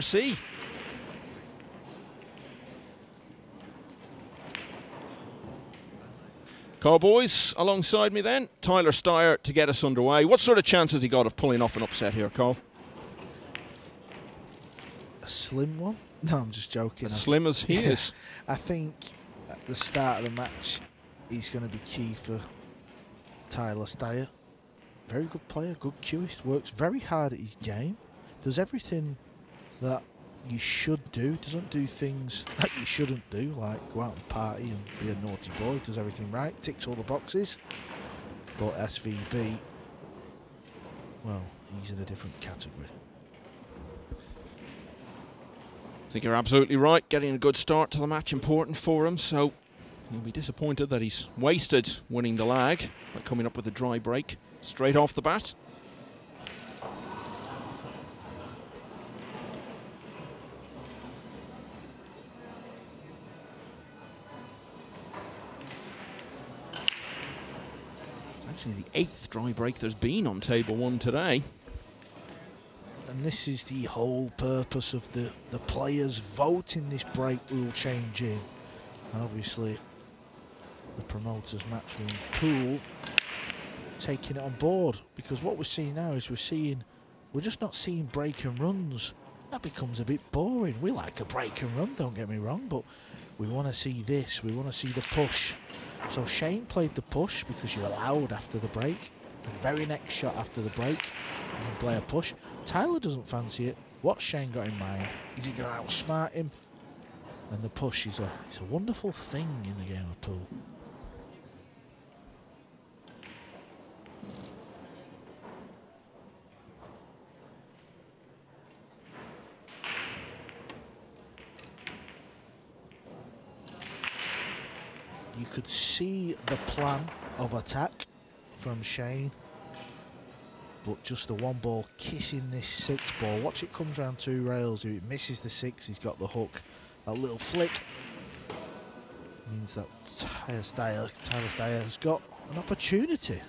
See. Carboys alongside me then. Tyler Styer to get us underway. What sort of chance has he got of pulling off an upset here, Carl? A slim one? No, I'm just joking. As slim as he is. I think at the start of the match, he's going to be key for Tyler Styer. Very good player, good cueist, works very hard at his game, does everything that you should do, doesn't do things that you shouldn't do, like go out and party and be a naughty boy, does everything right, ticks all the boxes. But SVB, well, he's in a different category. I think you're absolutely right, getting a good start to the match, important for him, so he'll be disappointed that he's wasted winning the lag by coming up with a dry break straight off the bat. The 8th dry break there's been on table one today. And this is the whole purpose of the players voting. This break rule change in, and obviously the promoters Matchroom Pool taking it on board, because what we're seeing now is we're just not seeing break and runs. That becomes a bit boring. We like a break and run, don't get me wrong, but we want to see this, we want to see the push. So Shane played the push because you're allowed after the break. The very next shot after the break, you can play a push. Tyler doesn't fancy it. What's Shane got in mind? Is he going to outsmart him? And the push is a wonderful thing in the game of pool. You could see the plan of attack from Shane, but just the one ball kissing this 6 ball. Watch it, comes round 2 rails. If it misses the 6, he's got the hook. That little flick means that Tyler Styer has got an opportunity.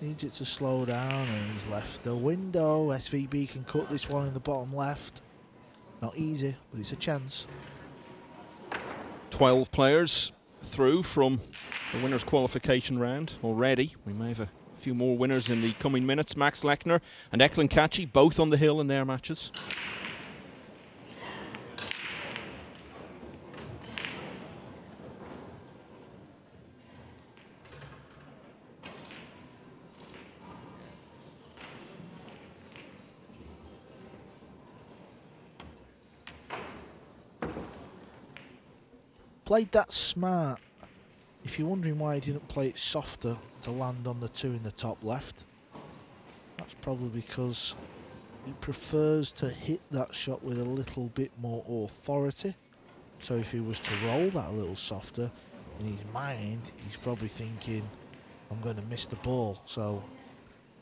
Needs it to slow down, and he's left the window. SVB can cut this one in the bottom left. Not easy, but it's a chance. 12 players through from the winners' qualification round already. We may have a few more winners in the coming minutes. Max Lechner and Eklent Kaçi both on the hill in their matches. Played that smart. If you're wondering why he didn't play it softer to land on the 2 in the top left, that's probably because he prefers to hit that shot with a little bit more authority. So if he was to roll that a little softer, in his mind he's probably thinking, I'm going to miss the ball. So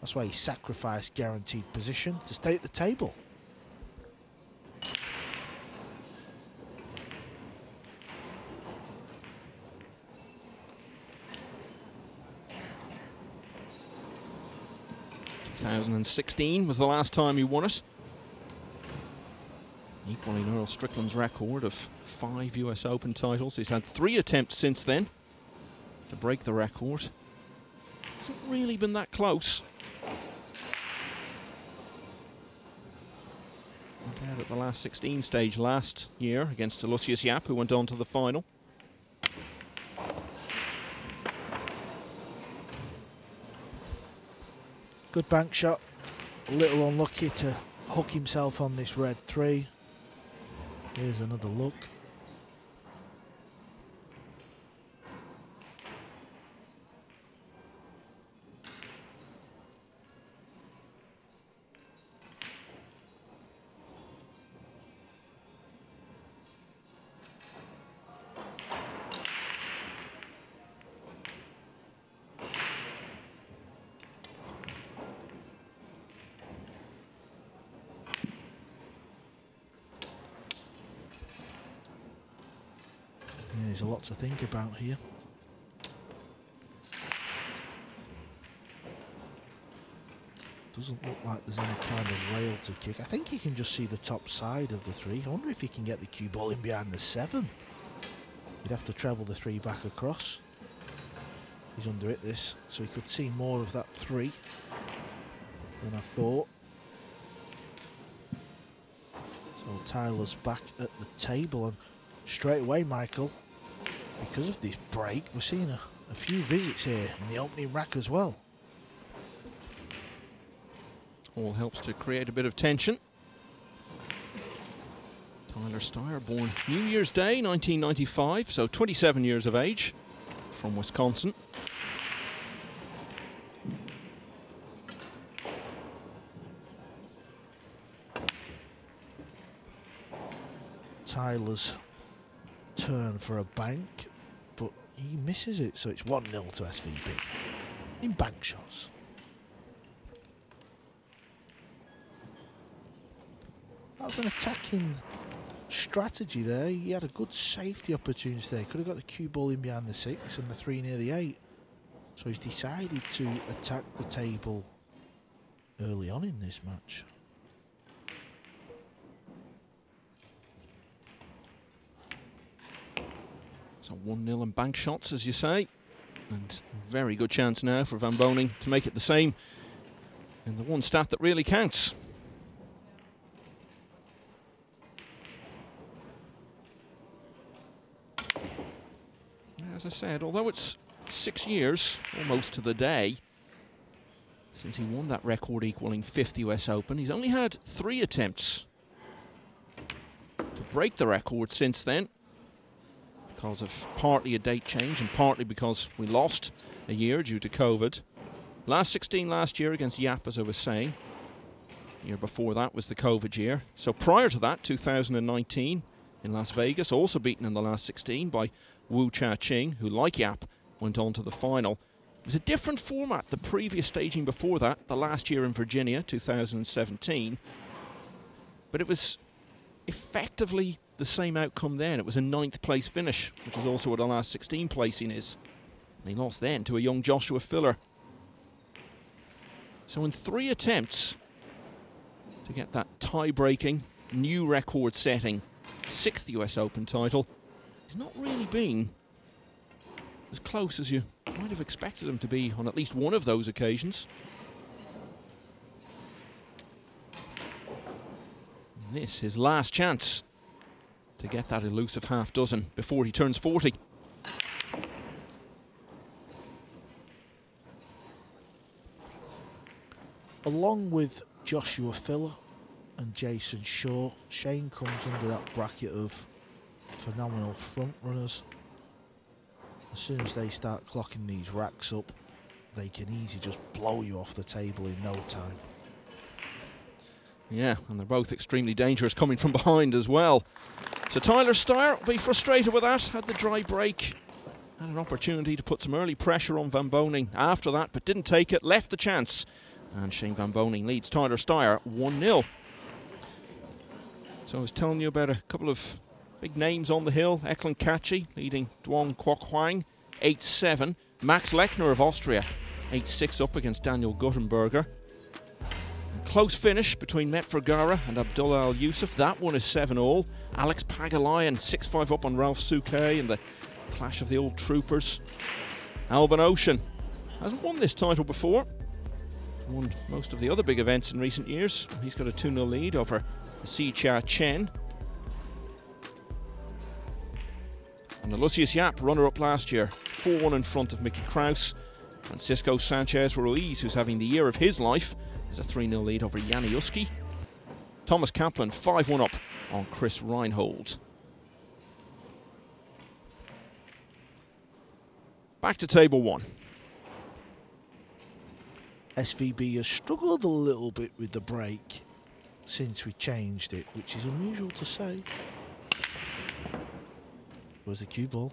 that's why he sacrificed guaranteed position to stay at the table. And 16 was the last time he won it, equaling Earl Strickland's record of 5 US Open titles. He's had 3 attempts since then to break the record. Hasn't really been that close. Look out at the last 16 stage last year against Aloysius Yap, who went on to the final. Good bank shot, a little unlucky to hook himself on this red 3. Here's another look. there's a lot to think about here. Doesn't look like there's any kind of rail to kick. I think he can just see the top side of the three. I wonder if he can get the cue ball in behind the seven. He'd have to travel the three back across. He's under it this, so he could see more of that three than I thought. So Tyler's back at the table, and straight away, Michael, because of this break, we're seeing a few visits here in the opening rack as well. All helps to create a bit of tension. Tyler Styer, born New Year's Day 1995, so 27 years of age, from Wisconsin. Tyler's turn for a bank, but he misses it, so it's 1-0 to SVB in bank shots. That's an attacking strategy there. He had a good safety opportunity there. Could have got the cue ball in behind the six and the three near the eight. So he's decided to attack the table early on in this match. So 1-0 and bank shots, as you say. And very good chance now for Van Boening to make it the same in the one stat that really counts. As I said, although it's 6 years, almost to the day, since he won that record equaling fifth US Open, he's only had 3 attempts to break the record since then, because of partly a date change and partly because we lost a year due to COVID. Last 16 last year against Yap, as I was saying. The year before that was the COVID year. So prior to that, 2019 in Las Vegas, also beaten in the last 16 by Wu Cha Ching, who, like Yap, went on to the final. It was a different format, the previous staging before that, the last year in Virginia, 2017. But it was effectively the same outcome then. It was a 9th-place finish, which is also what a last 16 placing is. And he lost then to a young Joshua Filler. So in 3 attempts to get that tie-breaking, new record-setting 6th US Open title, he's not really been as close as you might have expected him to be on at least one of those occasions. And this is his last chance to get that elusive half dozen before he turns 40. Along with Joshua Filler and Jason Shaw, Shane comes under that bracket of phenomenal front runners. As soon as they start clocking these racks up, they can easily just blow you off the table in no time. Yeah, and they're both extremely dangerous coming from behind as well. So Tyler Styer will be frustrated with that. Had the dry break, had an opportunity to put some early pressure on Van Boening after that, but didn't take it, left the chance. And Shane Van Boening leads Tyler Styer 1-0. So I was telling you about a couple of big names on the hill. Eklent Kaçi leading Duong Kwok Huang, 8-7. Max Lechner of Austria, 8-6 up against Daniel Guttenberger. A close finish between Mat Fragara and Abdullah Al Yousef. That one is 7-all. Alex Pagulayan, 6-5 up on Ralf Souquet in the clash of the old troopers. Albin Ouschan hasn't won this title before. Won most of the other big events in recent years. He's got a 2-0 lead over Si Chia Chen. And Aloysius Yap, runner-up last year, 4-1 in front of Mickey Krauss. Francisco Sanchez Ruiz, who's having the year of his life, has a 3-0 lead over Yanni Uski. Thomas Kaplan, 5-1 up on Chris Reinhold. Back to table one. SVB has struggled a little bit with the break since we changed it, which is unusual to say. Where's the cue ball?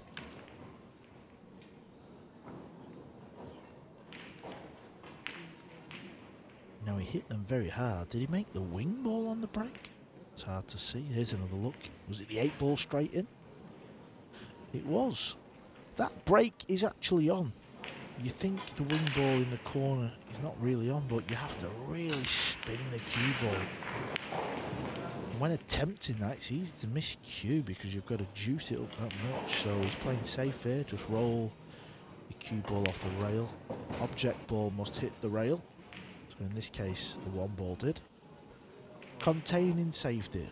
Now he hit them very hard. Did he make the wing ball on the break? It's hard to see. Here's another look. Was it the 8 ball straight in? It was. That break is actually on. You think the wing ball in the corner is not really on, but you have to really spin the cue ball. And when attempting that, it's easy to miss cue because you've got to juice it up that much. So he's playing safe here, just roll the cue ball off the rail. Object ball must hit the rail. So in this case, the one ball did. Containing saved it.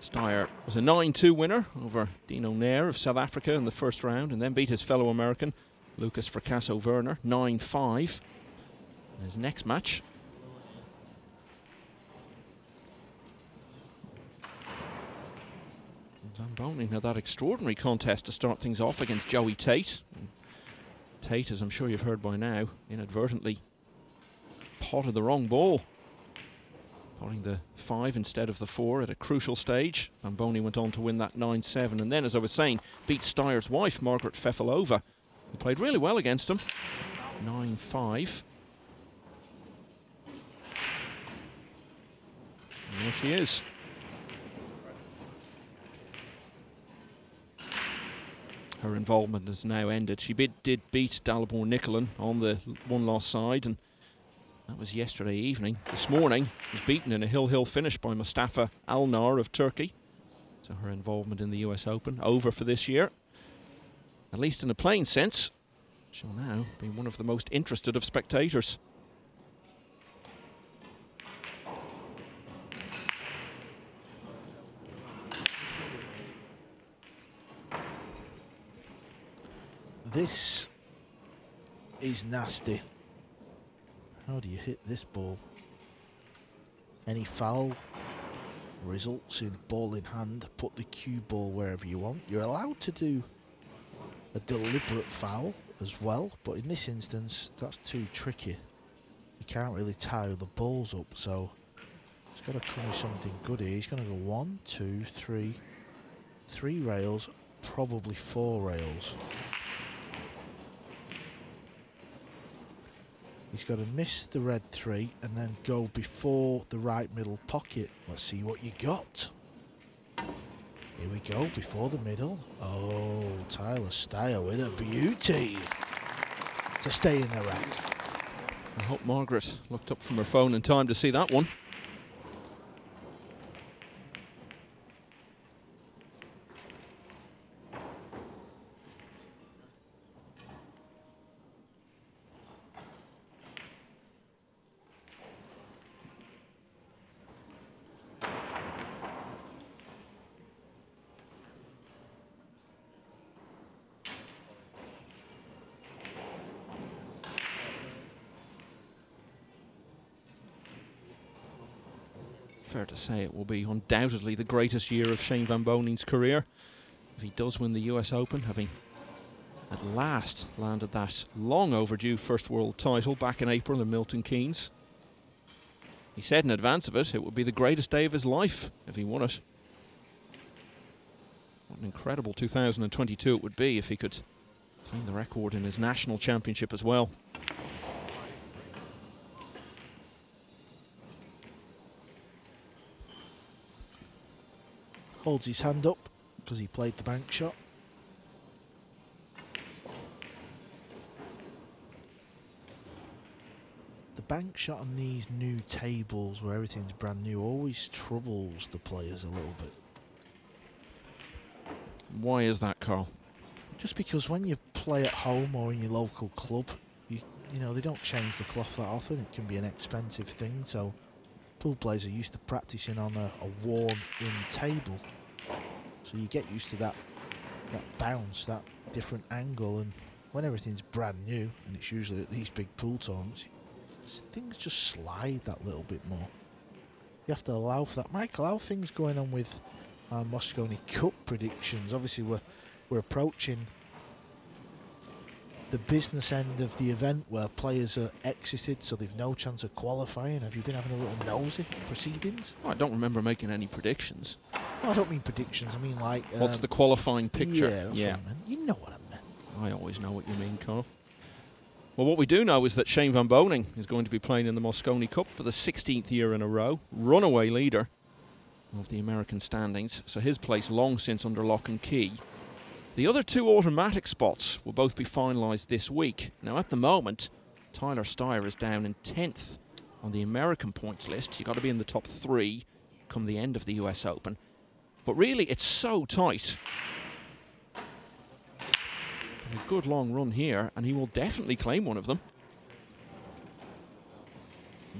Styer was a 9-2 winner over Dino Nair of South Africa in the first round and then beat his fellow American, Lucas Fracasso Werner, 9-5 in his next match. Van Boening had that extraordinary contest to start things off against Joey Tate. And Tate, as I'm sure you've heard by now, inadvertently potted the wrong ball. Potting the 5 instead of the 4 at a crucial stage. Van Boening went on to win that 9-7 and then, as I was saying, beat Styer's wife, Margaret Fefilova, who played really well against him. 9-5. And there she is. Her involvement has now ended. She did beat Dalibor Nicolin on the one-loss side, and that was yesterday evening. This morning, she was beaten in a hill-hill finish by Mustafa Alnar of Turkey. So her involvement in the US Open, over for this year. At least in a playing sense, she'll now be one of the most interested of spectators. This is nasty. How do you hit this ball? Any foul results in ball in hand. Put the cue ball wherever you want. You're allowed to do a deliberate foul as well, but in this instance, that's too tricky. You can't really tie the balls up, so it's got to come with something good here. He's going to go 1, 2, 3. 3 rails, probably 4 rails. He's got to miss the red 3 and then go before the right middle pocket. Let's see what you got. Here we go, before the middle. Oh, Tyler Styer with a beauty to stay in the rack. I hope Margaret looked up from her phone in time to see that one. To say it will be undoubtedly the greatest year of Shane Van Boening's career if he does win the US Open, having at last landed that long overdue first world title back in April in Milton Keynes. He said in advance of it, it would be the greatest day of his life if he won it. What an incredible 2022 it would be if he could claim the record in his national championship as well. Holds his hand up because he played the bank shot. The bank shot on these new tables where everything's brand new always troubles the players a little bit. Why is that, Carl? Just because when you play at home or in your local club, you know, they don't change the cloth that often. It can be an expensive thing, so pool players are used to practicing on a worn-in table, so you get used to that bounce, that different angle, and when everything's brand new, and it's usually at these big pool tournaments, things just slide that little bit more. You have to allow for that. Michael, how are things going on with our Mosconi Cup predictions? Obviously, we're approaching the business end of the event where players are exited, so they've no chance of qualifying. Have you been having a little nosy proceedings? Oh, I don't remember making any predictions. No, I don't mean predictions. I mean like what's the qualifying picture? Yeah, that's what I meant. You know what I meant. I always know what you mean, Carl. Well, what we do know is that Shane Van Boening is going to be playing in the Mosconi Cup for the 16th year in a row, runaway leader of the American standings, so his place long since under lock and key. The other two automatic spots will both be finalised this week. Now, at the moment, Tyler Styer is down in 10th on the American points list. You've got to be in the top three come the end of the US Open. But really, it's so tight. And a good long run here, and he will definitely claim one of them.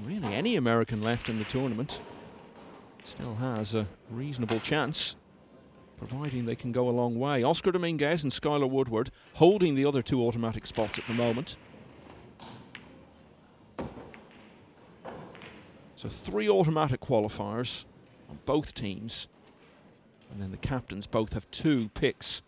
Really, any American left in the tournament still has a reasonable chance, providing they can go a long way. Oscar Dominguez and Skylar Woodward holding the other two automatic spots at the moment. So three automatic qualifiers on both teams. And then the captains both have two picks.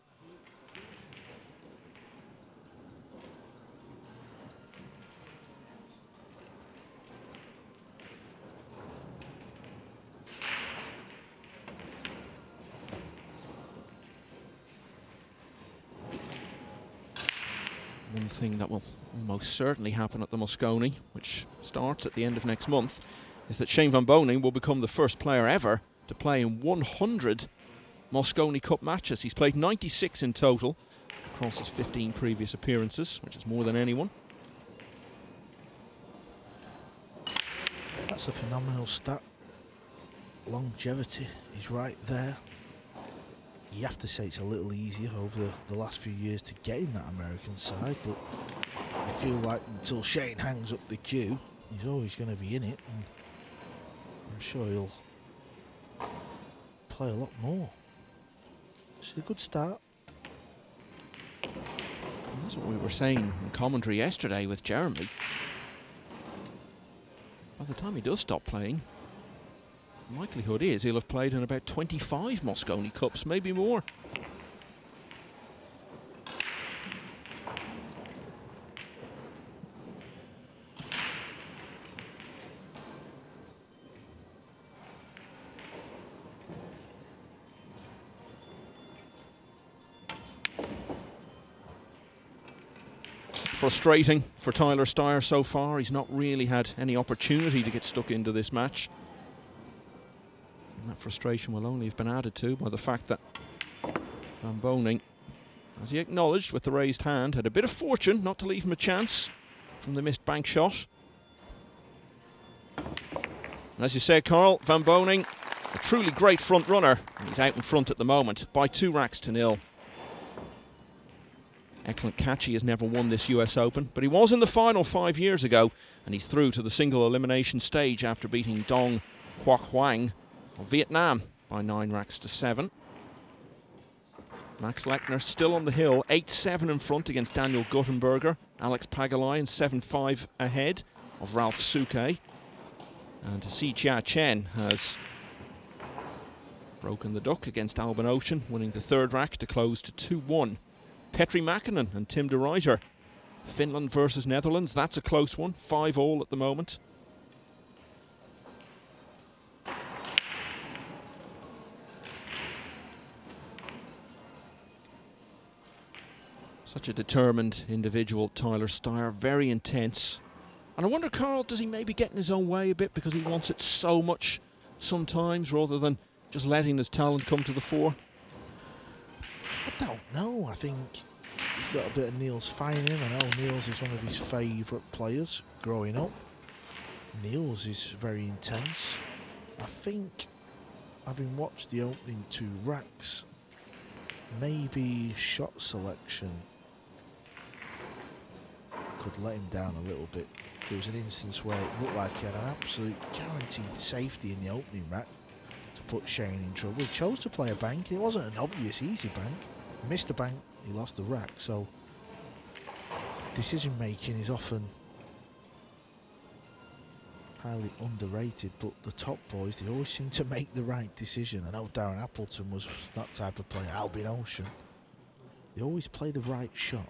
One thing that will almost certainly happen at the Mosconi, which starts at the end of next month, is that Shane Van Boening will become the first player ever to play in 100 Mosconi Cup matches. He's played 96 in total across his 15 previous appearances, which is more than anyone. That's a phenomenal stat. Longevity is right there. You have to say it's a little easier over the last few years to get in that American side, but I feel like until Shane hangs up the cue, he's always going to be in it, and I'm sure he'll play a lot more. It's a good start. And that's what we were saying in commentary yesterday with Jeremy. By the time he does stop playing, the likelihood is he'll have played in about 25 Mosconi Cups, maybe more. Frustrating for Tyler Styer so far. He's not really had any opportunity to get stuck into this match. And that frustration will only have been added to by the fact that Van Boening, as he acknowledged with the raised hand, had a bit of fortune not to leave him a chance from the missed bank shot. And as you say, Carl, Van Boening, a truly great front runner. And he's out in front at the moment by 2 racks to nil. Eklent Kaçi has never won this US Open, but he was in the final 5 years ago, and he's through to the single elimination stage after beating Duong Kwok Huang of Vietnam by 9 racks to 7. Max Lechner still on the hill, 8-7 in front against Daniel Guttenberger. Alex Pagulayan 7-5 ahead of Ralf Souquet. And Si Chia Chen has broken the duck against Albin Ouschan, winning the 3rd rack to close to 2-1. Petri Makinen and Tim De Ruyter. Finland versus Netherlands, that's a close one. 5-all at the moment. Such a determined individual, Tyler Styer, very intense. And I wonder, Carl, does he maybe get in his own way a bit because he wants it so much sometimes rather than just letting his talent come to the fore? I don't know. I think he's got a bit of Niels Feyen in him. I know Niels is one of his favourite players growing up. Niels is very intense. I think, having watched the opening 2 racks, maybe shot selection could let him down a little bit. There was an instance where it looked like he had an absolute guaranteed safety in the opening rack to put Shane in trouble. He chose to play a bank. It wasn't an obvious easy bank. He missed the bank, he lost the rack, so decision making is often highly underrated, but the top boys, they always seem to make the right decision. I know Darren Appleton was that type of player, Albin Ouschan. They always play the right shot,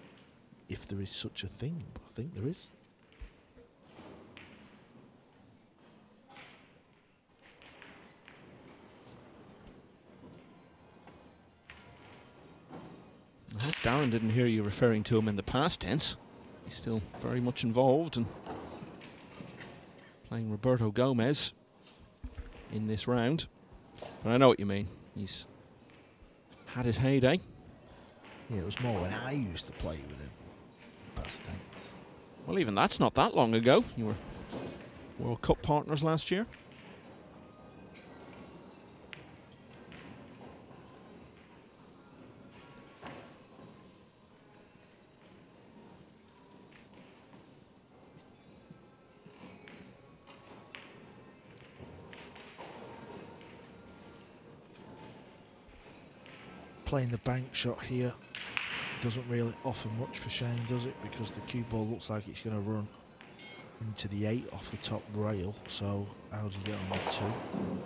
if there is such a thing, but I think there is. I hope Darren didn't hear you referring to him in the past tense. He's still very much involved and playing Roberto Gomez in this round. But I know what you mean. He's had his heyday. Yeah, it was more when I used to play with him. Past tense. Well, even that's not that long ago. You were World Cup partners last year. Playing the bank shot here doesn't really offer much for Shane, does it? Because the cue ball looks like it's going to run into the 8 off the top rail. So how do you get on the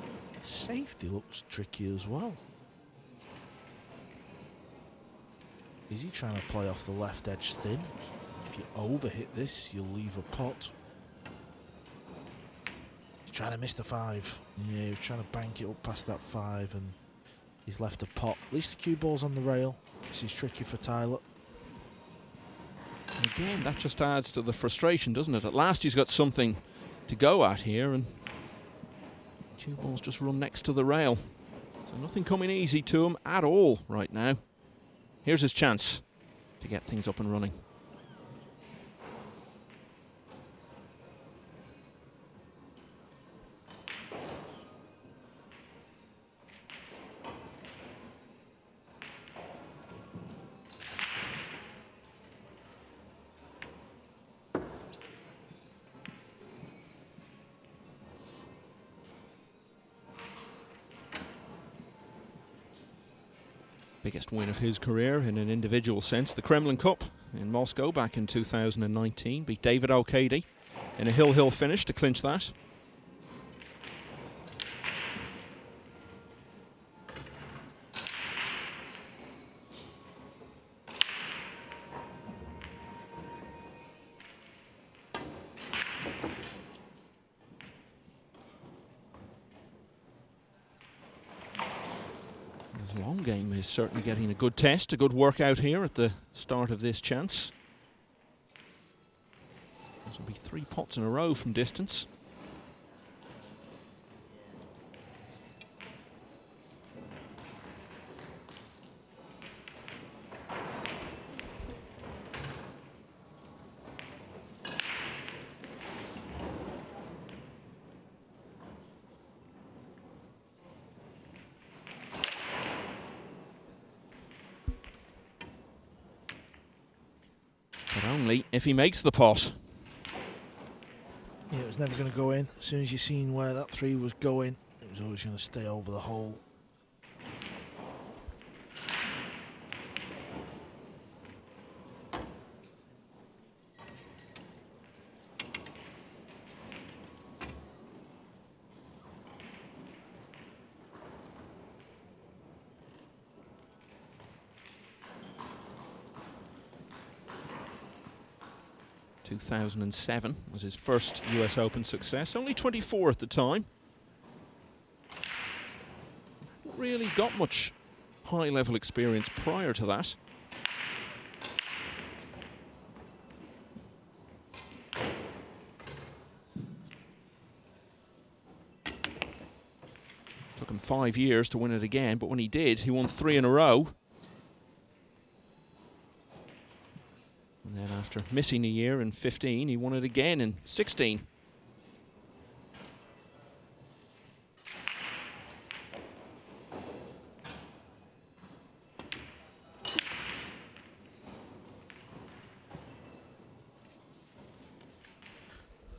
2? Safety looks tricky as well. Is he trying to play off the left edge thin? If you overhit this, you'll leave a pot. He's trying to miss the 5. Yeah, he's trying to bank it up past that 5 and he's left a pot. At least the cue ball's on the rail. This is tricky for Tyler. Again, that just adds to the frustration, doesn't it? At last he's got something to go at here, and cue ball's just run next to the rail. So nothing coming easy to him at all right now. Here's his chance to get things up and running. Biggest win of his career in an individual sense, the Kremlin Cup in Moscow back in 2019, beat David O'Kady in a hill-hill finish to clinch that. Certainly getting a good test, a good workout here at the start of this chance. This will be 3 pots in a row from distance. If he makes the pot. Yeah, it was never going to go in. As soon as you seen where that 3 was going, it was always going to stay over the hole. In 2007 was his first US Open success, only 24 at the time. Not really got much high-level experience prior to that. Took him 5 years to win it again, but when he did, he won 3 in a row. After missing a year in 2015, he won it again in 2016.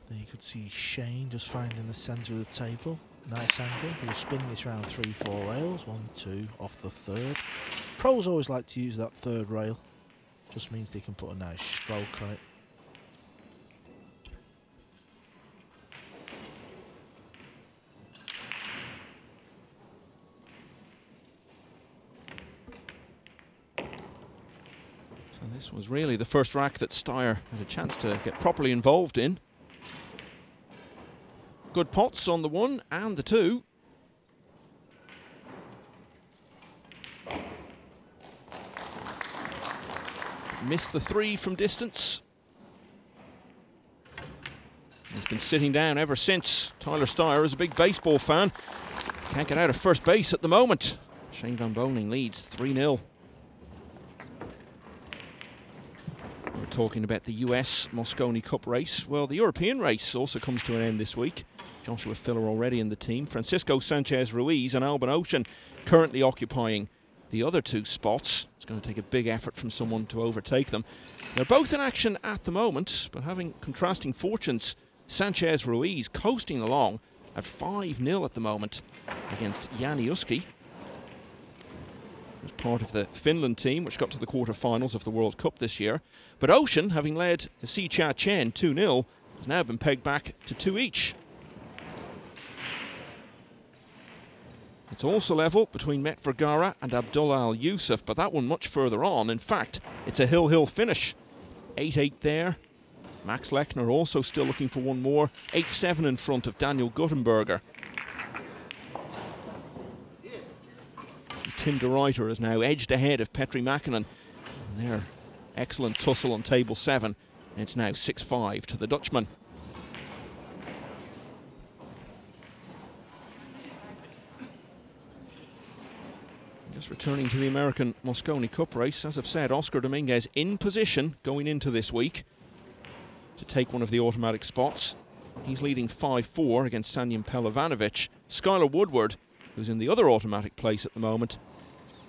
There you could see Shane just finding the centre of the table. Nice angle. He'll spin this round 3-4 rails. 1-2 off the 3rd. Pros always like to use that 3rd rail. Just means they can put a nice stroke on it. So this was really the first rack that Styer had a chance to get properly involved in. Good pots on the 1 and the 2. Missed the three from distance. He's been sitting down ever since. Tyler Styer is a big baseball fan. Can't get out of first base at the moment. Shane Van Boening leads 3-0. We're talking about the US Mosconi Cup race. Well, the European race also comes to an end this week. Joshua Filler already in the team. Francisco Sanchez Ruiz and Albin Ouschan currently occupying the other two spots. It's going to take a big effort from someone to overtake them. They're both in action at the moment, but having contrasting fortunes. Sanchez Ruiz coasting along at 5-0 at the moment against Yanni Uski. As part of the Finland team, which got to the quarterfinals of the World Cup this year. But Ouschan, having led Si Chia Chen 2-0, has now been pegged back to 2 each. It's also level between Mat Fragara and Abdullah Al Yousef, but that one much further on. In fact, it's a hill-hill finish. 8-8 there. Max Lechner also still looking for one more. 8-7 in front of Daniel Guttenberger. And Tim De Ruyter is now edged ahead of Petri Makinen. Their excellent tussle on table 7. And it's now 6-5 to the Dutchman. Just returning to the American Mosconi Cup race. As I've said, Oscar Dominguez in position going into this week to take one of the automatic spots. He's leading 5-4 against Sanjan Pelovanovic. Skylar Woodward, who's in the other automatic place at the moment,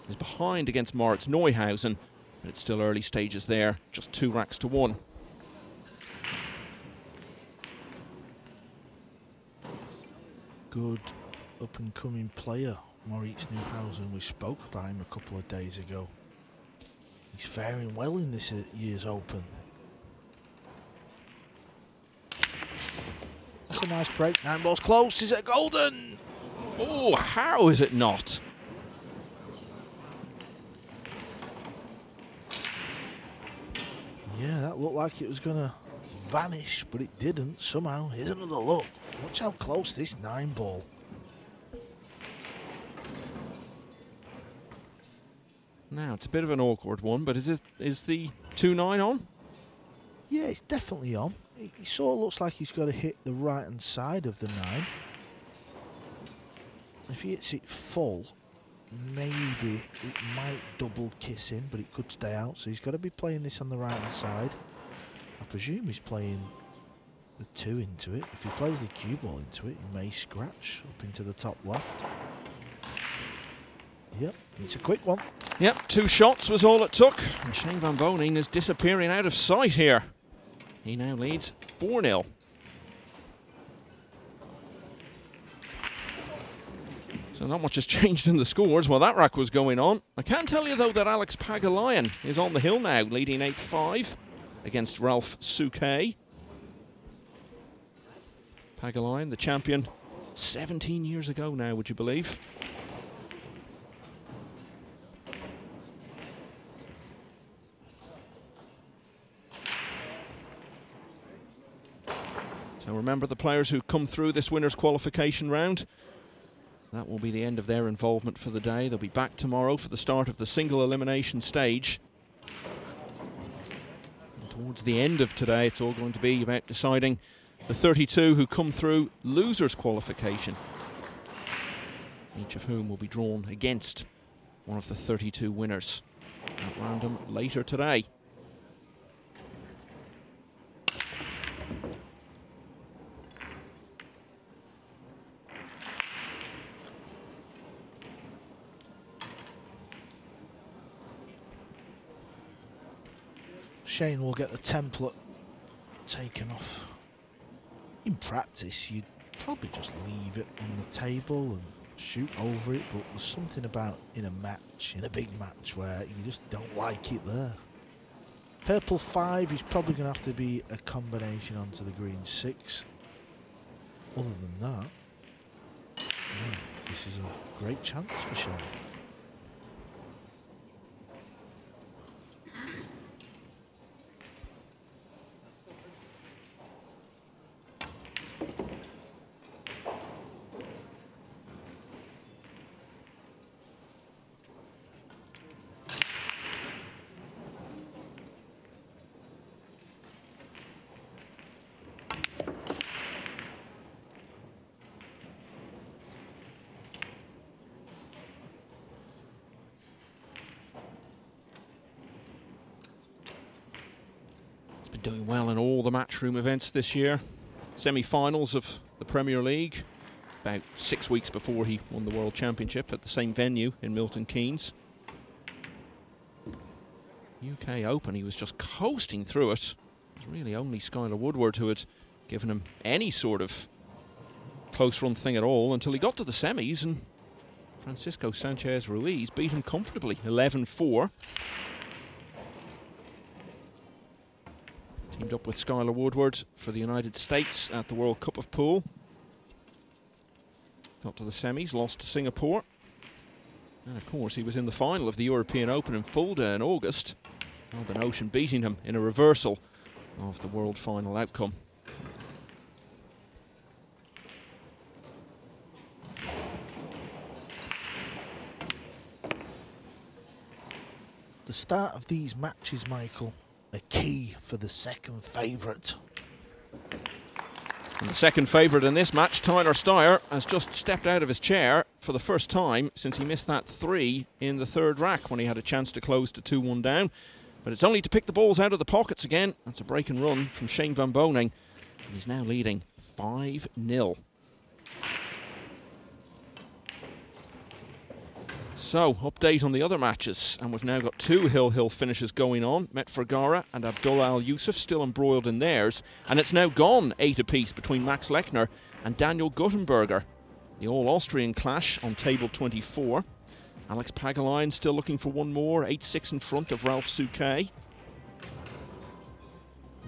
is behind against Moritz Neuhausen, but it's still early stages there, just 2 racks to 1. Good up-and-coming player, Moritz Neuhausen. We spoke about him a couple of days ago. He's faring well in this year's Open. That's a nice break. 9 balls close. Is it golden? Oh, how is it not? Yeah, that looked like it was going to vanish, but it didn't somehow. Here's another look. Watch how close this 9 ball. Now, it's a bit of an awkward one, but is the 2-9 on? Yeah, it's definitely on. He sort of looks like he's got to hit the right-hand side of the 9. If he hits it full, maybe it might double kiss in, but it could stay out. So he's got to be playing this on the right-hand side. I presume he's playing the 2 into it. If he plays the cue ball into it, he may scratch up into the top left. Yep, it's a quick one. Yep, 2 shots was all it took. And Shane Van Boening is disappearing out of sight here. He now leads 4-0. So not much has changed in the scores while that rack was going on. I can tell you, though, that Alex Pagulayan is on the hill now, leading 8-5 against Ralf Souquet. Pagulayan, the champion, 17 years ago now, would you believe? So remember the players who come through this winner's qualification round. That will be the end of their involvement for the day. They'll be back tomorrow for the start of the single elimination stage. And towards the end of today, it's all going to be about deciding the 32 who come through losers qualification, each of whom will be drawn against one of the 32 winners at random later today. Shane will get the template taken off. In practice, you'd probably just leave it on the table and shoot over it, but there's something about in a match, in a big match, where you just don't like it there. Purple 5 is probably going to have to be a combination onto the green 6. Other than that, this is a great chance for Shane. been doing well in all the matchroom events this year. Semi-finals of the Premier League, about 6 weeks before he won the World Championship at the same venue in Milton Keynes. UK Open, he was just coasting through it. It was really only Skylar Woodward who had given him any sort of close run thing at all until he got to the semis, and Francisco Sanchez Ruiz beat him comfortably, 11-4. Teamed up with Skylar Woodward for the United States at the World Cup of Pool. Got to the semis, lost to Singapore. And of course he was in the final of the European Open in Fulda in August. Albin Ouschan beating him in a reversal of the world final outcome. The start of these matches, Michael, are key for the second favourite. And the second favourite in this match, Tyler Styer, has just stepped out of his chair for the first time since he missed that three in the third rack when he had a chance to close to 2-1 down. But it's only to pick the balls out of the pockets again. That's a break and run from Shane Van Boening. And he's now leading 5-0. So, update on the other matches, and we've now got two Hill finishes going on. Mat Fragara and Abdullah Al Yousef still embroiled in theirs, and it's now gone 8 apiece between Max Lechner and Daniel Guttenberger. The all-Austrian clash on table 24. Alex Pagulayan still looking for one more, 8-6 in front of Ralf Souquet.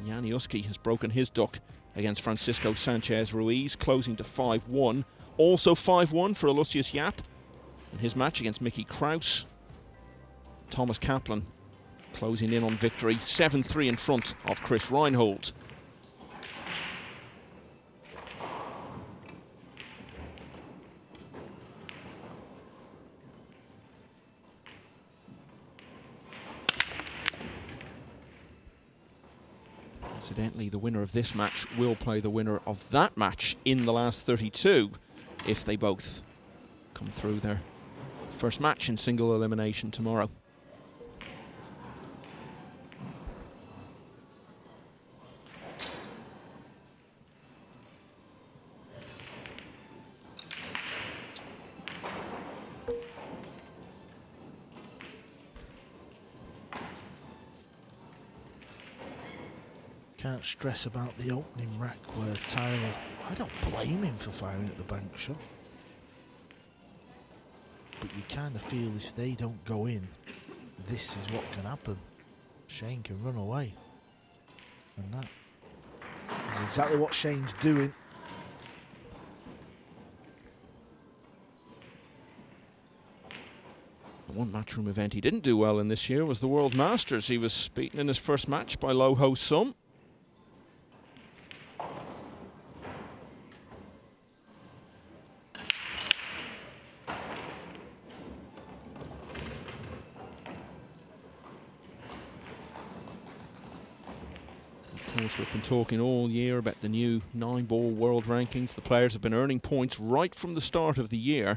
Yanni Uski has broken his duck against Francisco Sanchez Ruiz, closing to 5-1. Also 5-1 for Aloysius Yap in his match against Mickey Krauss. Thomas Kaplan closing in on victory, 7-3 in front of Chris Reinhold. Incidentally, the winner of this match will play the winner of that match in the last 32 if they both come through their first match in single elimination tomorrow. Can't stress about the opening rack where Tyler, I don't blame him for firing at the bank shot. But you kind of feel if they don't go in, this is what can happen. Shane can run away. And that is exactly what Shane's doing. The one matchroom event he didn't do well in this year was the World Masters. He was beaten in his first match by Lo Ho Sum. We've been talking all year about the new 9-ball world rankings. The players have been earning points right from the start of the year.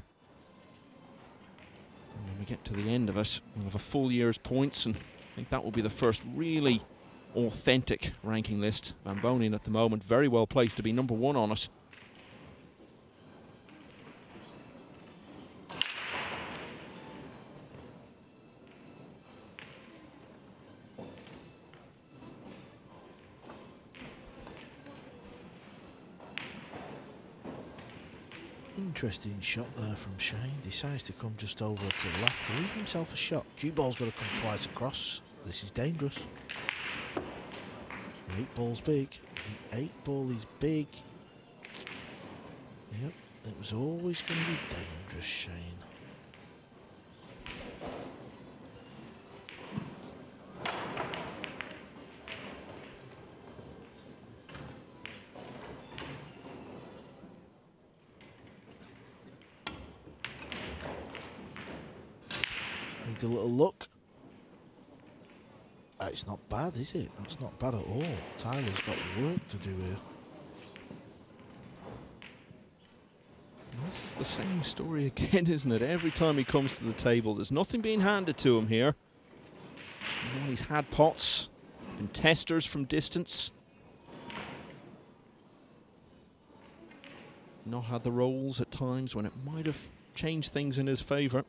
And when we get to the end of it, we'll have a full year's points, and I think that will be the first really authentic ranking list. Van Boening at the moment very well placed to be number one on it. Interesting shot there from Shane. Decides to come just over to the left to leave himself a shot. Cue ball's got to come twice across. This is dangerous. The 8-ball's big. The 8-ball is big. Yep, it was always going to be dangerous, Shane. A little look. It's not bad, is it? That's not bad at all. Tyler's got work to do here. This is the same story again, isn't it? Every time he comes to the table, there's nothing being handed to him here. He's had pots, contesters from distance. Not had the rolls at times when it might have changed things in his favour.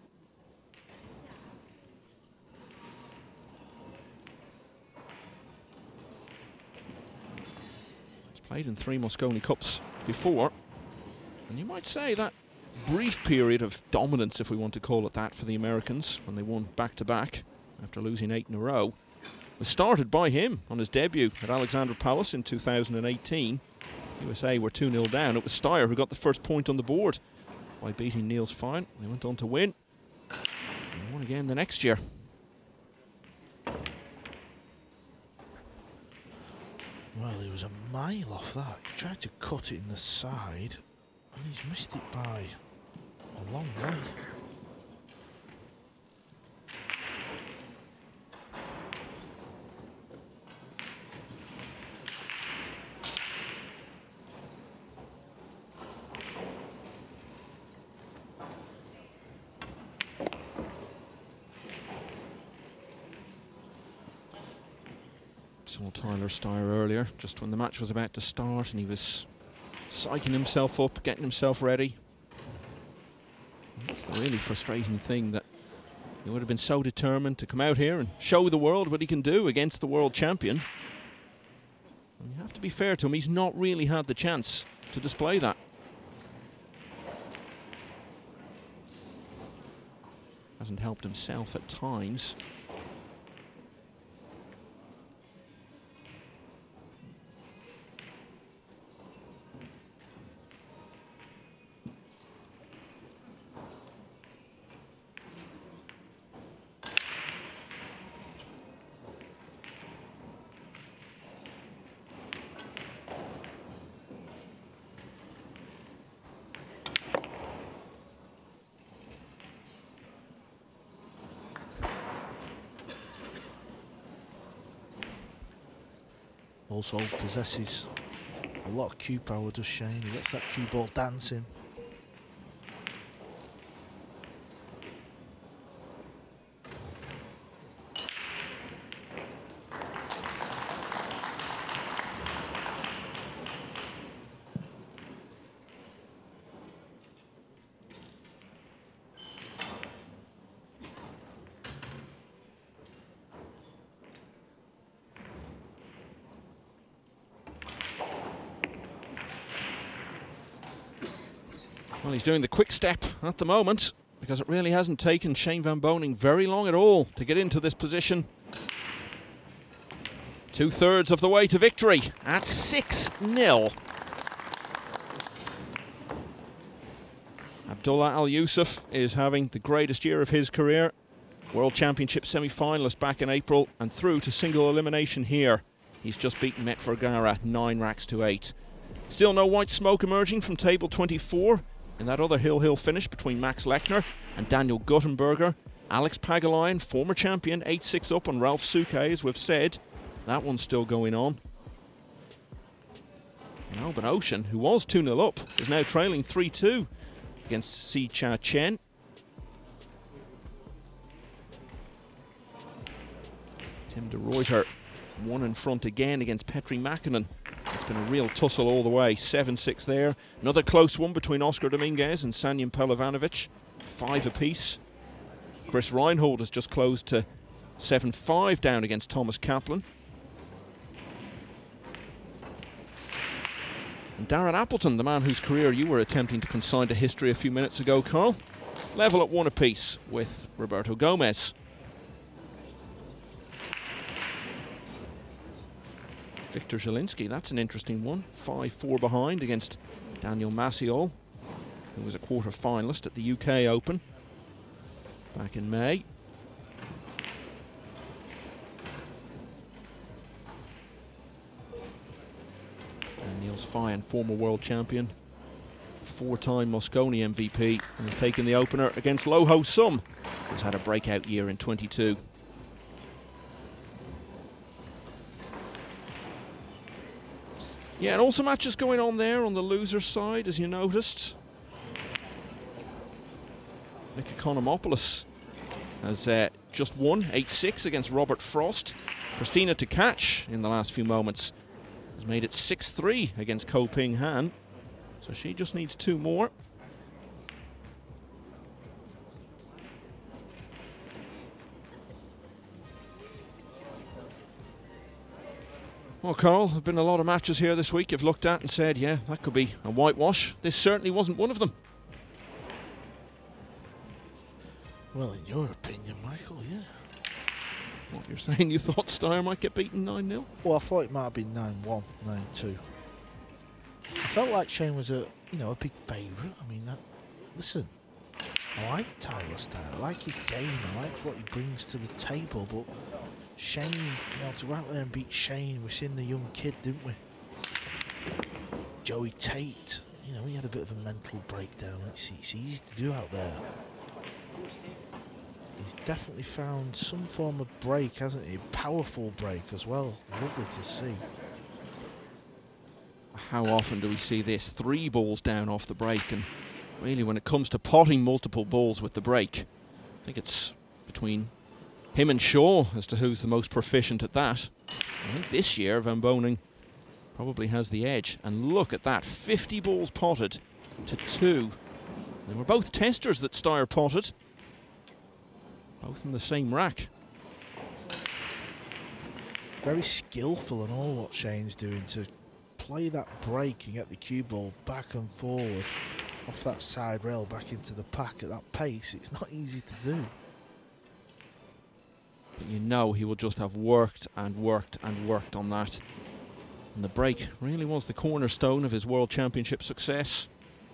He's played in 3 Mosconi Cups before, and you might say that brief period of dominance, if we want to call it that, for the Americans when they won back-to-back after losing 8 in a row, was started by him on his debut at Alexandra Palace in 2018. USA were 2-0 down. It was Styer who got the first point on the board by beating Niels Feyen. They went on to win and won again the next year. Well, he was a mile off that. He tried to cut it in the side and he's missed it by a long way. Saw Tyler Styer earlier, just when the match was about to start, and he was psyching himself up, getting himself ready. And that's the really frustrating thing, that he would have been so determined to come out here and show the world what he can do against the world champion. And you have to be fair to him, he's not really had the chance to display that. Hasn't helped himself at times. Also possesses a lot of cue power, does Shane. He gets that cue ball dancing. He's doing the quick step at the moment because it really hasn't taken Shane Van Boening very long at all to get into this position. 2/3 of the way to victory at 6-0. Abdullah Al Yousef is having the greatest year of his career. World Championship semi-finalist back in April and through to single elimination here. He's just beaten Mat Fragara 9-8. Still no white smoke emerging from table 24. In that other hill-hill finish between Max Lechner and Daniel Guttenberger, Alex Pagulayan, former champion, 8-6 up on Ralf Souquet, as we've said. That one's still going on. And Albin Ouschan, who was 2-0 up, is now trailing 3-2 against Si Chia Chen. Tim De Ruyter, one in front again against Petri Makinen. It's been a real tussle all the way, 7-6 there. Another close one between Oscar Dominguez and Sanjan Pelovanovic, 5 apiece. Chris Reinhold has just closed to 7-5 down against Thomas Kaplan. And Darren Appleton, the man whose career you were attempting to consign to history a few minutes ago, Carl, level at 1 apiece with Roberto Gomez. Victor Zielinski, that's an interesting one. 5-4 behind against Daniel Massiol, who was a quarter finalist at the UK Open back in May. And Niels Feyen, former world champion, 4-time Mosconi MVP, and has taken the opener against Lo Ho Sum, who's had a breakout year in 22. Yeah, and also matches going on there on the loser's side, as you noticed. Nick Economopoulos has just won 8-6 against Robert Frost. Christina Tkach in the last few moments has made it 6-3 against Ko Ping Han. So she just needs two more. Well, Carl, there have been a lot of matches here this week you've looked at and said, yeah, that could be a whitewash. This certainly wasn't one of them. Well, in your opinion, Michael, yeah. What, you're saying you thought Styer might get beaten 9-0? Well, I thought it might have been 9-1, 9-2. I felt like Shane was a big favourite. I mean, listen, I like Tyler Styer. I like his game. I like what he brings to the table. But Shane, to go out there and beat Shane, we seen the young kid, didn't we? Joey Tate, he had a bit of a mental breakdown. It's easy to do out there. He's definitely found some form of break, hasn't he? A powerful break as well. Lovely to see. How often do we see this? 3 balls down off the break, and really when it comes to potting multiple balls with the break, I think it's between him and Shaw as to who's the most proficient at that. I think this year Van Boening probably has the edge, and look at that, 50 balls potted to 2. They were both testers that Styer potted. Both in the same rack. Very skillful and all what Shane's doing to play that break and get the cue ball back and forward off that side rail back into the pack at that pace. It's not easy to do. But he will just have worked and worked and worked on that. And the break really was the cornerstone of his World Championship success.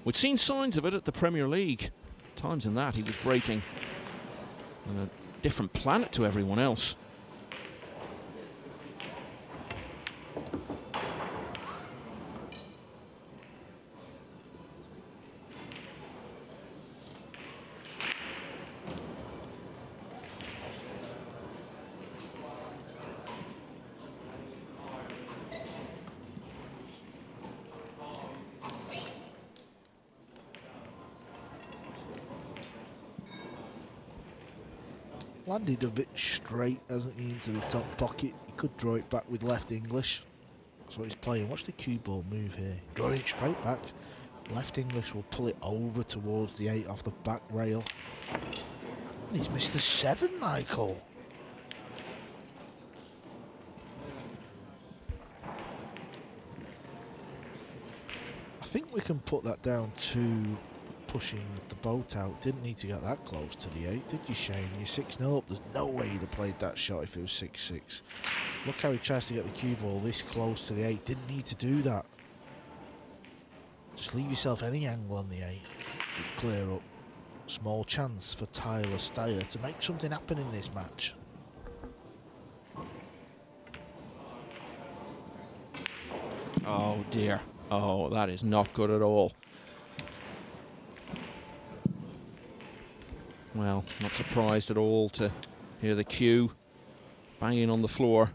We'd seen signs of it at the Premier League. Times in that he was breaking on a different planet to everyone else. Landed a bit straight, hasn't he, into the top pocket. He could draw it back with left English. That's what he's playing. Watch the cue ball move here. Drawing it straight back. Left English will pull it over towards the 8 off the back rail. And he's missed the 7, Michael. I think we can put that down to pushing the boat out. Didn't need to get that close to the 8, did you, Shane? You're 6-0 up. There's no way he'd have played that shot if it was 6-6. Look how he tries to get the cue ball this close to the 8. Didn't need to do that. Just leave yourself any angle on the 8. It'd clear up. Small chance for Tyler Styer to make something happen in this match. Oh dear. Oh, that is not good at all. Well, not surprised at all to hear the cue banging on the floor.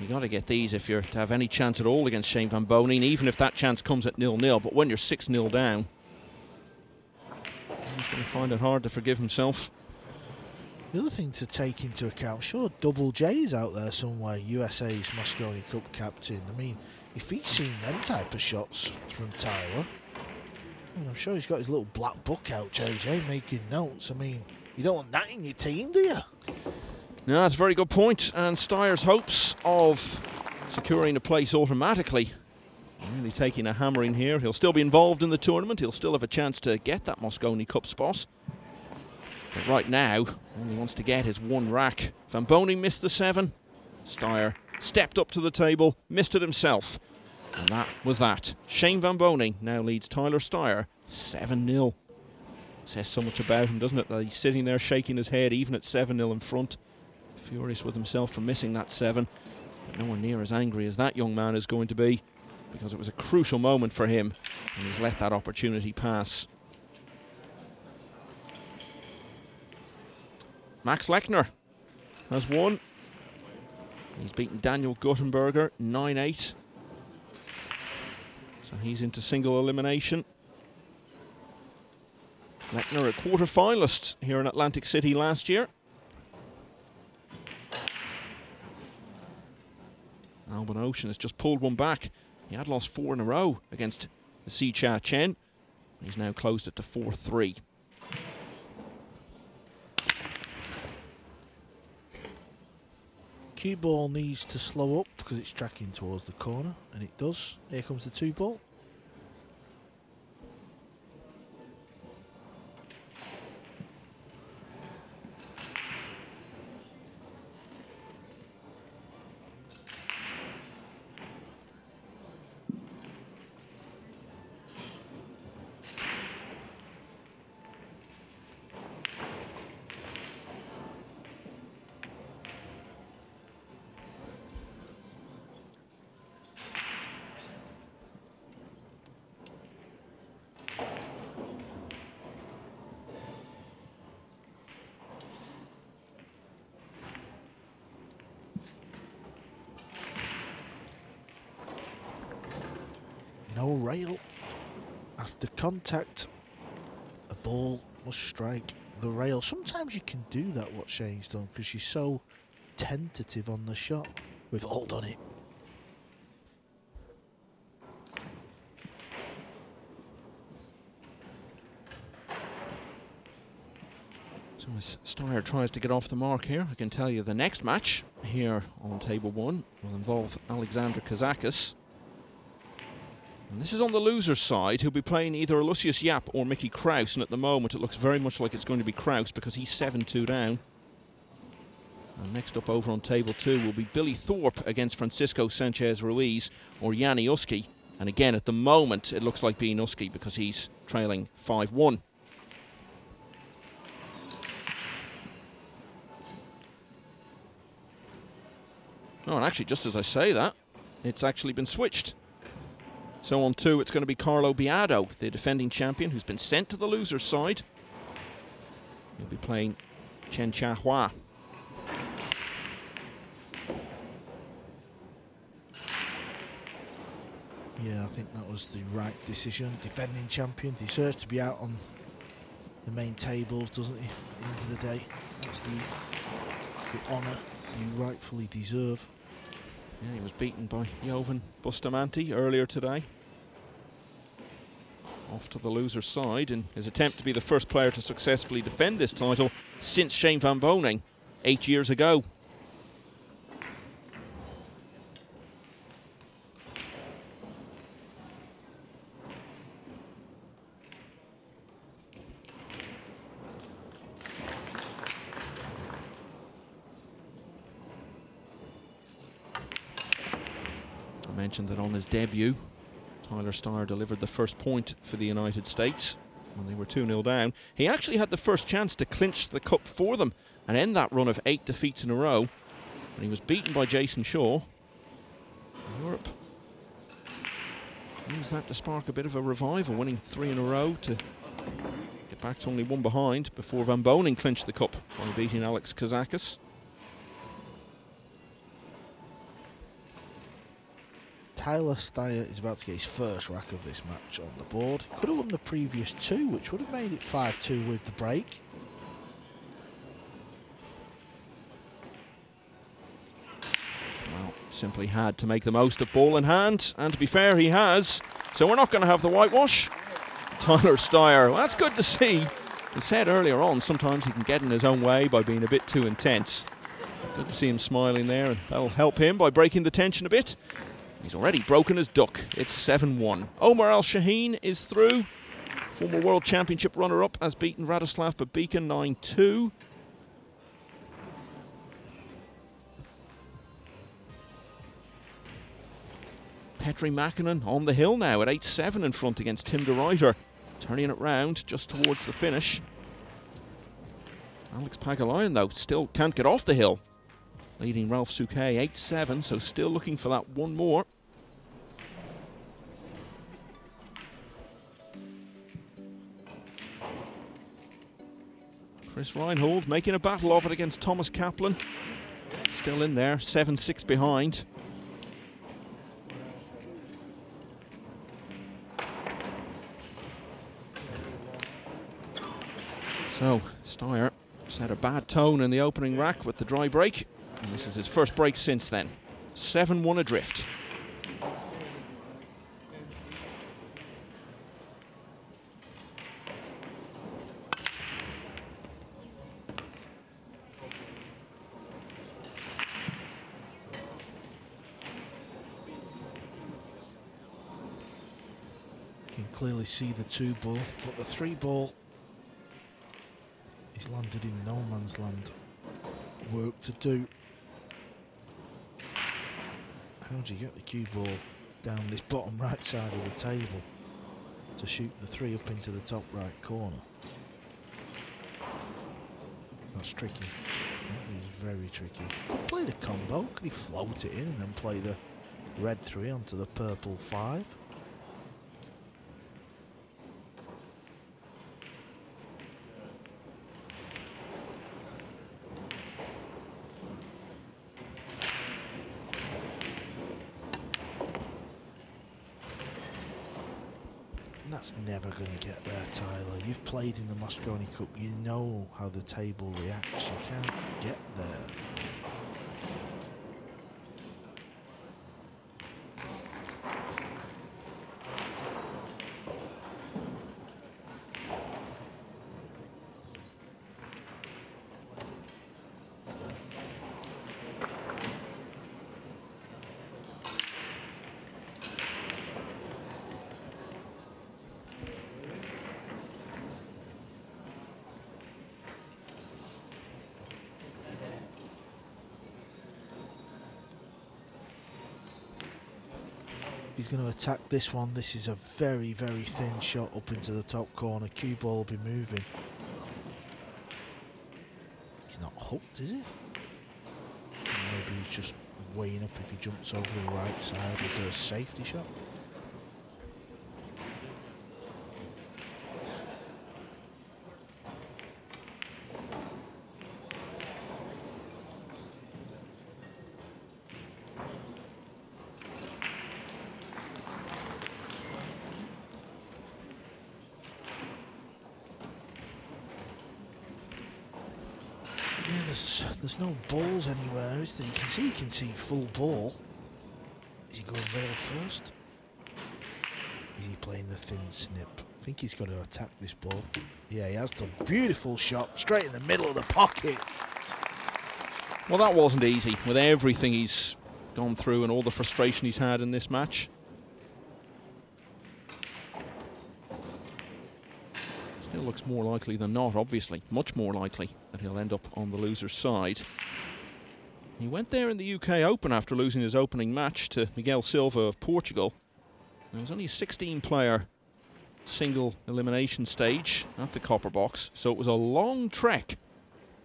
You got to get these if you're to have any chance at all against Shane Van Boening, even if that chance comes at 0-0. But when you're 6-0 down, he's going to find it hard to forgive himself. The other thing to take into account, sure, Double J's out there somewhere, USA's Mosconi Cup captain. I mean, if he's seen them type of shots from Tyler, I'm sure he's got his little black book out, JJ, making notes. I mean, you don't want that in your team, do you? No, that's a very good point. And Styer's hopes of securing a place automatically really taking a hammering here. He'll still be involved in the tournament. He'll still have a chance to get that Mosconi Cup spot. But right now, all he wants to get is one rack. Van Boening missed the 7. Styer stepped up to the table, missed it himself. And that was that. Shane Van Boening now leads Tyler Styer 7-0. Says so much about him, doesn't it? That he's sitting there shaking his head, even at 7-0 in front. Furious with himself for missing that 7. But no one near as angry as that young man is going to be, because it was a crucial moment for him, and he's let that opportunity pass. Max Lechner has won. He's beaten Daniel Guttenberger 9-8. He's into single elimination. Lechner, a quarter finalist here in Atlantic City last year. Albin Ouschan has just pulled one back. He had lost four in a row against Si Chia Chen. He's now closed it to 4-3. Cue ball needs to slow up because it's tracking towards the corner, and it does. Here comes the 2-ball. No rail. After contact, a ball must strike the rail. Sometimes you can do that, what Shane's done, because she's so tentative on the shot. We've all done it. So as Styer tries to get off the mark here, I can tell you the next match here on table one will involve Alexander Kazakis. And this is on the loser's side, who'll be playing either Aloysius Yap or Mickey Krauss, and at the moment it looks very much like it's going to be Krauss because he's 7-2 down. And next up over on table two will be Billy Thorpe against Francisco Sanchez Ruiz or Yanni Uski. And again, at the moment, it looks like being Uski because he's trailing 5-1. Oh, and actually, just as I say that, it's actually been switched. So on two, it's going to be Carlo Biado, the defending champion, who's been sent to the loser's side. He'll be playing Chen Cha Hua. Yeah, I think that was the right decision. Defending champion deserves to be out on the main tables, doesn't he? At the end of the day, that's the honour you rightfully deserve. Yeah, he was beaten by Jovan Bustamante earlier today. Off to the loser's side in his attempt to be the first player to successfully defend this title since Shane Van Boening 8 years ago. That on his debut, Tyler Styer delivered the first point for the United States when they were 2-0 down. He actually had the first chance to clinch the cup for them and end that run of 8 defeats in a row, and he was beaten by Jason Shaw. Europe used that to spark a bit of a revival, winning 3 in a row to get back to only 1 behind before Van Boening clinched the cup by beating Alex Kazakis. Tyler Styer is about to get his first rack of this match on the board. Could have won the previous two, which would have made it 5-2 with the break. Well, simply had to make the most of ball in hand, and to be fair, he has. So we're not going to have the whitewash. Tyler Styer, well, that's good to see. He said earlier on, sometimes he can get in his own way by being a bit too intense. Good to see him smiling there, and that'll help him by breaking the tension a bit. He's already broken his duck. It's 7-1. Omar Al Shaheen is through. Former World Championship runner-up has beaten Radoslav Babika 9-2. Petri Makinen on the hill now at 8-7 in front against Tim De Ruyter. Turning it round just towards the finish. Alex Pagulayan, though, still can't get off the hill. Leading Ralf Souquet 8-7, so still looking for that one more. Chris Reinhold making a battle of it against Thomas Kaplan. Still in there, 7-6 behind. So, Styer set a bad tone in the opening rack with the dry break. And this is his first break since then. 7-1 adrift. Clearly see the 2 ball, but the 3 ball is landed in no man's land. Work to do. How do you get the cue ball down this bottom right side of the table to shoot the 3 up into the top right corner? That's tricky. That is very tricky. Play the combo. Could he float it in and then play the red 3 onto the purple 5? Never going to get there, Tyler. You've played in the Mosconi Cup. You know how the table reacts. You can't get there. He's going to attack this one. This is a very, very thin shot up into the top corner. Cue ball will be moving. He's not hooked, is he? Maybe he's just weighing up if he jumps over the right side. Is there a safety shot? There's no balls anywhere, is there? You can see full ball. Is he going rail first? Is he playing the thin snip? I think he's got to attack this ball. Yeah, he has done. Beautiful shot, straight in the middle of the pocket. Well, that wasn't easy. With everything he's gone through and all the frustration he's had in this match. Still looks more likely than not, obviously. Much more likely that he'll end up on the loser's side. He went there in the UK Open after losing his opening match to Miguel Silva of Portugal. There was only a 16-player single elimination stage at the Copper Box, so it was a long trek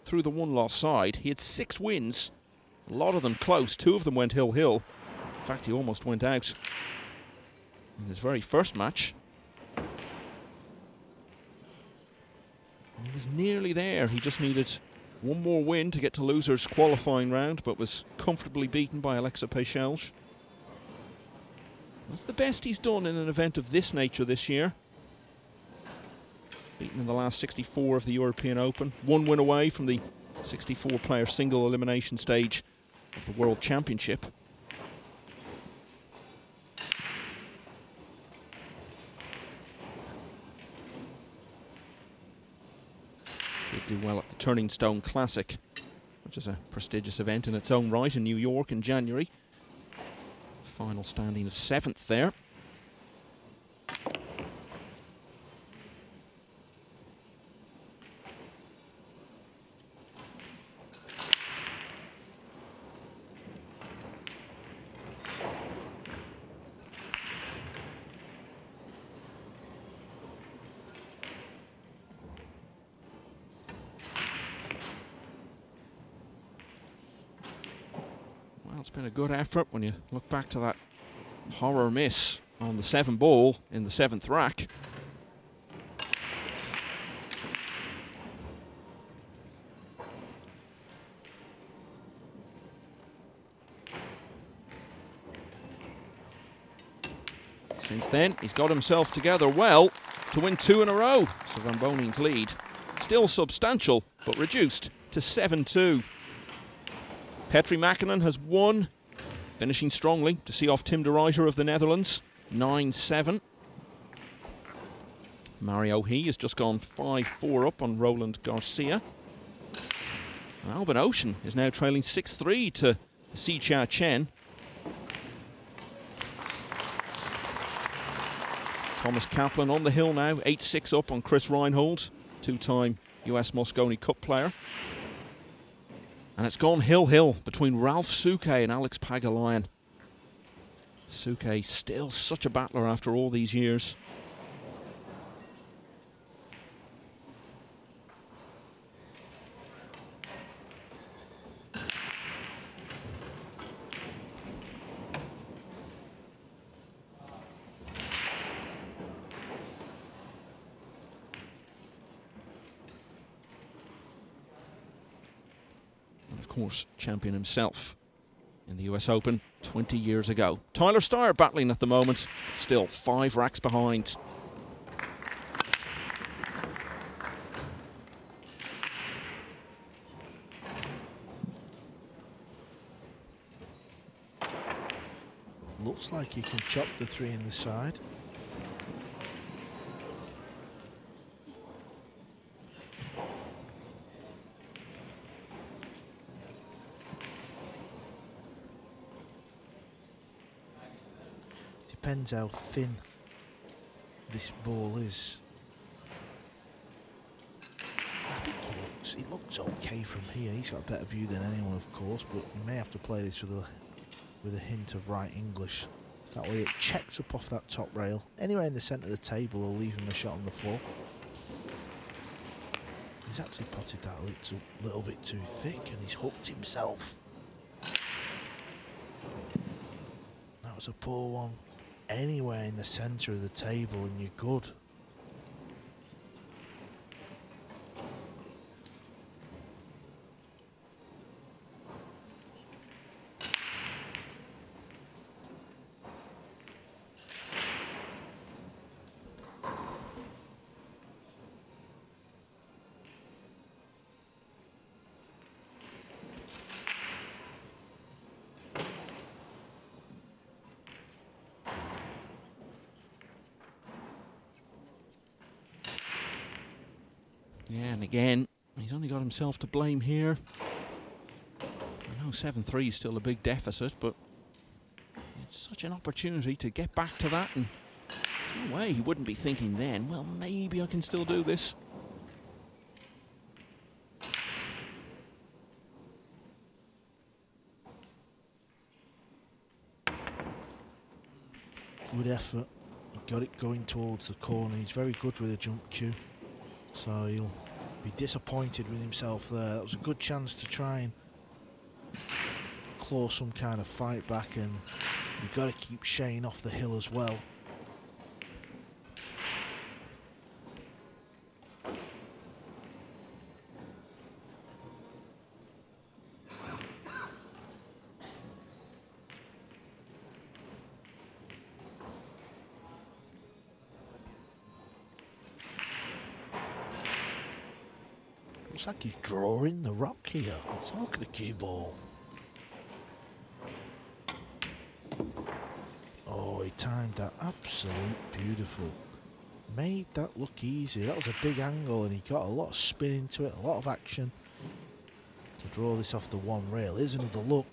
through the one-loss side. He had 6 wins, a lot of them close. 2 of them went hill-hill. In fact, he almost went out in his very first match. He was nearly there. He just needed 1 more win to get to losers qualifying round, but was comfortably beaten by Alexa Pechelj. That's the best he's done in an event of this nature this year. Beaten in the last 64 of the European Open. 1 win away from the 64-player single elimination stage of the World Championship. Do well at the Turning Stone Classic, which is a prestigious event in its own right in New York in January. Final standing of 7th there. Good effort when you look back to that horror miss on the 7 ball in the 7th rack. Since then, he's got himself together well to win 2 in a row. So Van Boening's lead, still substantial, but reduced to 7-2. Petri Makinen has won finishing strongly to see off Tim De Ruyter of the Netherlands, 9-7. Mario He has just gone 5-4 up on Roland Garcia. And Albin Ouschan is now trailing 6-3 to Si Chia Chen. Thomas Kaplan on the hill now, 8-6 up on Chris Reinhold, two-time US Mosconi Cup player. And it's gone hill-hill between Ralf Souquet and Alex Pagulayan. Souquet still such a battler after all these years. Champion himself in the US Open 20 years ago. Tyler Styer battling at the moment, still 5 racks behind. Looks like he can chop the 3 in the side. Depends how thin this ball is. I think he looks okay from here. He's got a better view than anyone, of course, but he may have to play this with a hint of right English. That way it checks up off that top rail. Anywhere in the centre of the table will leave him a shot on the floor. He's actually potted that a little bit too thick, and he's hooked himself. That was a poor one. Anywhere in the centre of the table and you're good. Yeah, and again, he's only got himself to blame here. I know 7-3 is still a big deficit, but it's such an opportunity to get back to that, and there's no way he wouldn't be thinking then, well, maybe I can still do this. Good effort. He got it going towards the corner. He's very good with a jump cue. So he'll be disappointed with himself there. That was a good chance to try and claw some kind of fight back, and you've got to keep Shane off the hill as well. Looks like he's drawing the rock here. Let's look at the cue ball. Oh, he timed that absolute beautiful. Made that look easy. That was a big angle and he got a lot of spin into it, a lot of action. To draw this off the one rail. Here's another look.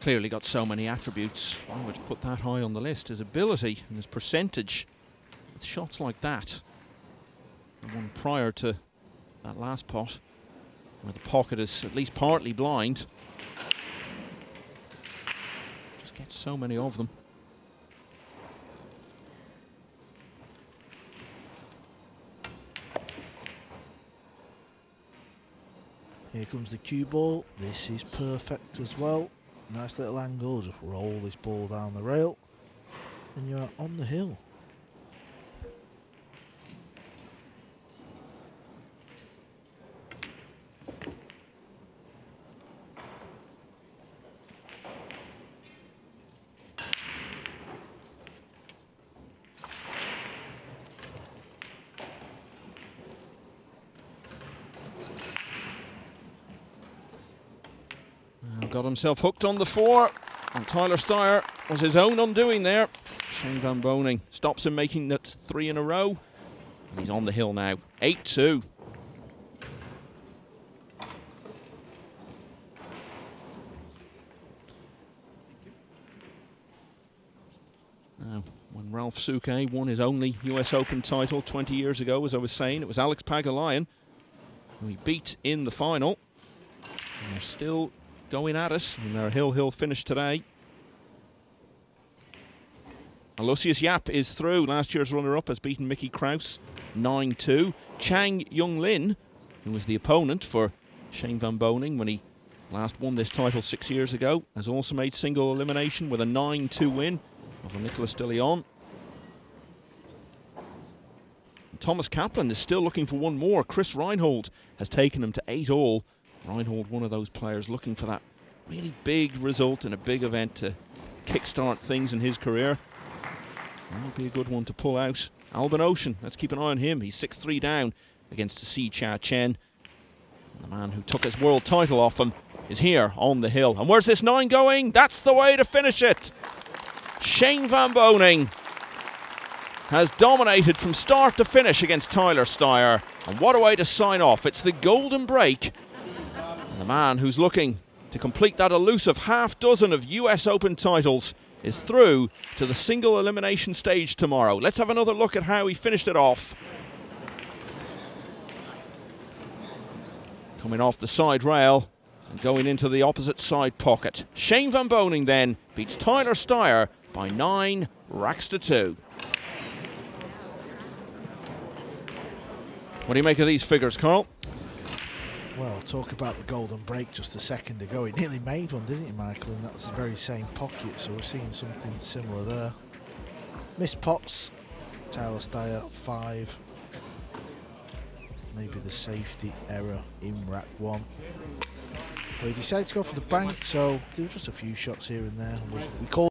Clearly got so many attributes, I would put that high on the list. His ability and his percentage with shots like that. The one prior to that last pot, where the pocket is at least partly blind. Just gets so many of them. Here comes the cue ball. This is perfect as well. Nice little angle, just roll this ball down the rail and you're on the hill. Got himself hooked on the four, and Tyler Styer was his own undoing there. Shane Van Boening stops him making that three in a row, and he's on the hill now, 8-2. Now, when Ralf Souquet won his only US Open title 20 years ago, as I was saying, it was Alex Pagulayan, who he beat in the final. And they're still going at us in their hill-hill finish today. Aloysius Yap is through. Last year's runner-up has beaten Mickey Krauss 9-2. Chang Yung-Lin, who was the opponent for Shane Van Boening when he last won this title 6 years ago, has also made single elimination with a 9-2 win over Nicolas de Leon. And Thomas Kaplan is still looking for one more. Chris Reinhold has taken him to 8-all. Reinhold, one of those players looking for that really big result in a big event to kickstart things in his career. That would be a good one to pull out. Albin Ouschan, let's keep an eye on him. He's 6-3 down against Si Chia Chen. And the man who took his world title off him is here on the hill. And where's this 9 going? That's the way to finish it. Shane Van Boening has dominated from start to finish against Tyler Styer. And what a way to sign off. It's the golden break. And the man who's looking to complete that elusive half dozen of US Open titles is through to the single elimination stage tomorrow. Let's have another look at how he finished it off. Coming off the side rail and going into the opposite side pocket. Shane Van Boening then beats Tyler Styer by 9 racks to 2. What do you make of these figures, Carl? Well, talk about the golden break just a second ago. It nearly made one, didn't it, Michael? And that's the very same pocket, so we're seeing something similar there. Missed pots, Tyler Styer 5. Maybe the safety error in rack 1. But he decided to go for the bank, so there were just a few shots here and there. We called